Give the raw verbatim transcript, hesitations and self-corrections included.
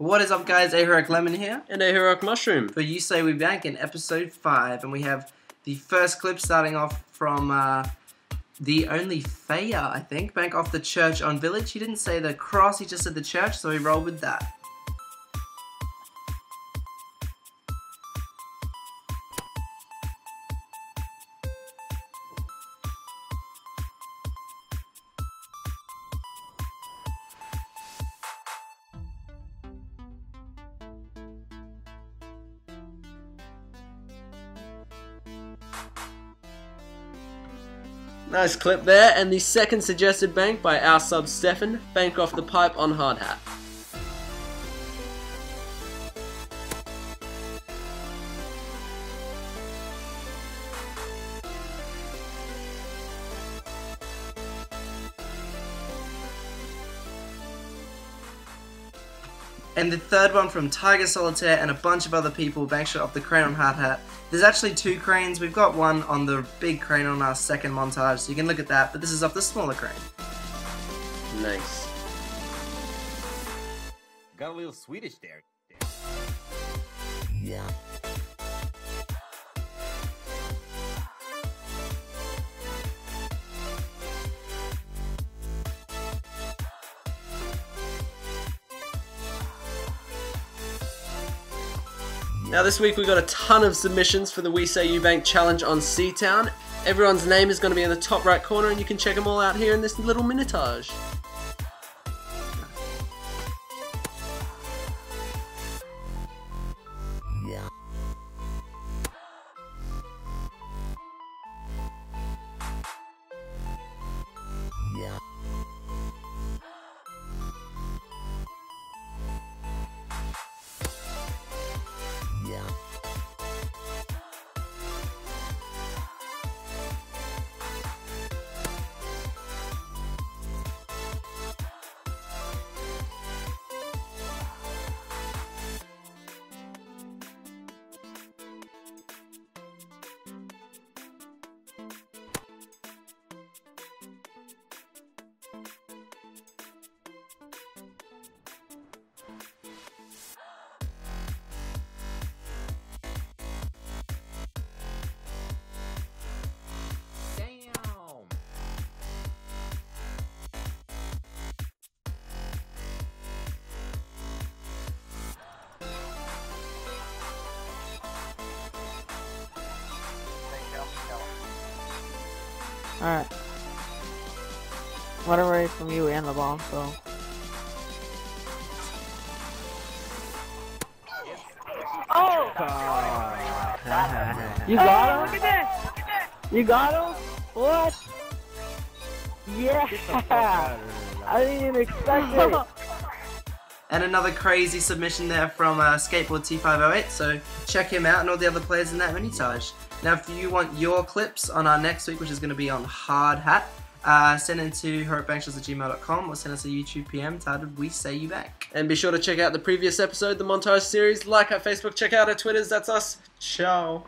What is up, guys? A Heroic Lemon here. And A Heroic Mushroom. For You Say We Bank in episode five. And we have the first clip starting off from uh, the only Faya, I think. Bank off the church on village. He didn't say the cross, he just said the church, so we rolled with that. Nice clip there, and the second suggested bank by our sub Stefan, bank off the pipe on hard hat. And the third one from Tiger Solitaire and a bunch of other people, bank shot off the crane on hard hat. There's actually two cranes. We've got one on the big crane on our second montage, so you can look at that, but this is off the smaller crane. Nice. Got a little Swedish there. Yeah. Now this week we got a ton of submissions for the We Say You Bank challenge on Seatown. Everyone's name is going to be in the top right corner and you can check them all out here in this little minitage. Alright. Run away from you and the bomb, so. Oh! God. You got him? Look at this! Look at this! You got him? What? Yeah! I didn't even expect it! And another crazy submission there from uh, Skateboard T five oh eight, so check him out and all the other players in that minitage. Now if you want your clips on our next week, which is going to be on Hard Hat, uh, send it to heroic bank shows at gmail dot com or send us a YouTube P M titled We Say You Bank. And be sure to check out the previous episode, the montage series, like our Facebook, check out our Twitters, that's us. Ciao.